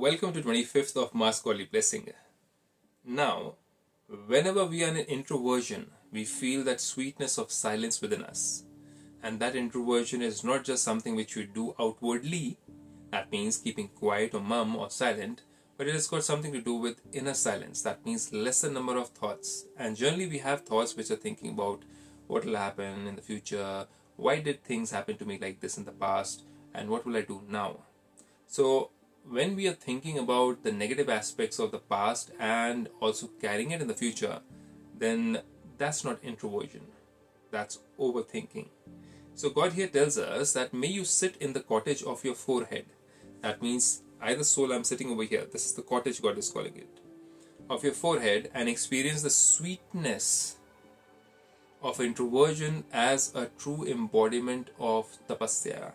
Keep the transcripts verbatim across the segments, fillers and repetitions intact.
Welcome to twenty-fifth of Mars Godly Blessing. Now, whenever we are in introversion, we feel that sweetness of silence within us. And that introversion is not just something which you do outwardly, that means keeping quiet or mum or silent, but it has got something to do with inner silence, that means lesser number of thoughts. And generally we have thoughts which are thinking about what will happen in the future, why did things happen to me like this in the past, and what will I do now? So, when we are thinking about the negative aspects of the past and also carrying it in the future, then that's not introversion. That's overthinking. So God here tells us that may you sit in the cottage of your forehead. That means either soul, I'm sitting over here. This is the cottage God is calling it. Of your forehead, and experience the sweetness of introversion as a true embodiment of tapasya.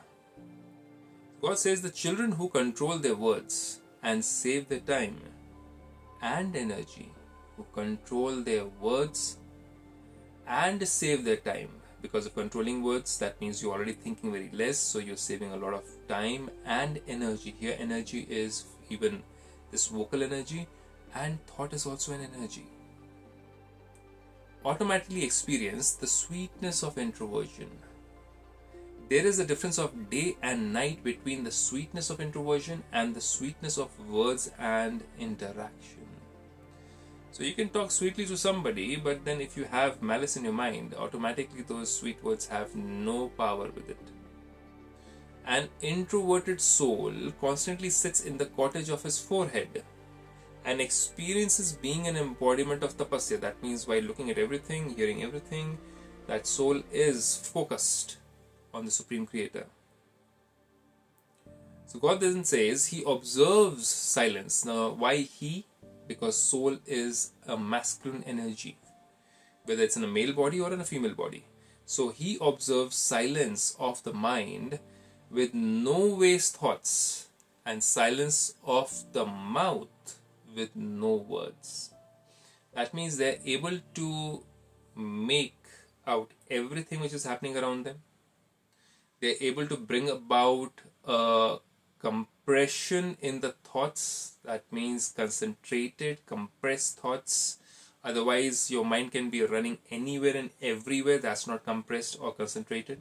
God says the children who control their words and save their time and energy, who control their words and save their time. Because of controlling words, that means you're already thinking very less, so you're saving a lot of time and energy. Here energy is even this vocal energy, and thought is also an energy. Automatically experience the sweetness of introversion. There is a difference of day and night between the sweetness of introversion and the sweetness of words and interaction. So you can talk sweetly to somebody, but then if you have malice in your mind, automatically those sweet words have no power with it. An introverted soul constantly sits in the cottage of his forehead and experiences being an embodiment of tapasya. That means while looking at everything, hearing everything, that soul is focused on the Supreme Creator. So God then says he observes silence. Now why he? Because soul is a masculine energy, whether it's in a male body or in a female body. So he observes silence of the mind with no waste thoughts, and silence of the mouth with no words. That means they're able to make out everything which is happening around them. They're able to bring about a compression in the thoughts. That means concentrated, compressed thoughts. Otherwise, your mind can be running anywhere and everywhere. That's not compressed or concentrated.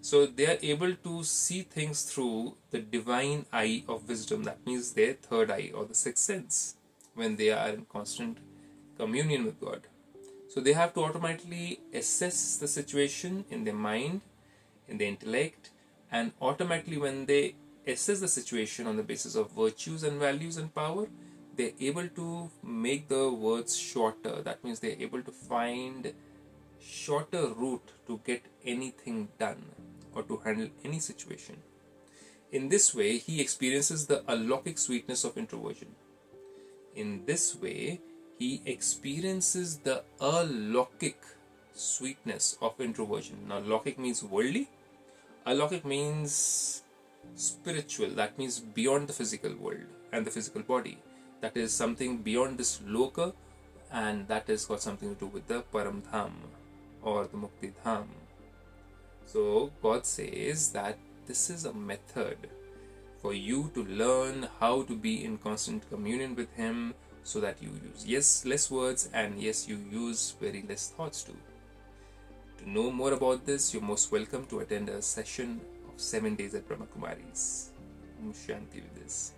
So they are able to see things through the divine eye of wisdom. That means their third eye or the sixth sense, when they are in constant communion with God. So they have to automatically assess the situation in their mind, in the intellect, and automatically when they assess the situation on the basis of virtues and values and power, they're able to make the words shorter. That means they're able to find shorter route to get anything done or to handle any situation. In this way, he experiences the alaukic sweetness of introversion. In this way, he experiences the alaukic sweetness of introversion. Now, laukic means worldly. Alaukic means spiritual. That means beyond the physical world and the physical body. That is something beyond this loka, and that has got something to do with the Param Dham or the Mukti Dham. So God says that this is a method for you to learn how to be in constant communion with Him, so that you use yes less words and yes you use very less thoughts too. To know more about this, you're most welcome to attend a session of seven days at Brahma Kumaris. Omshanti with this.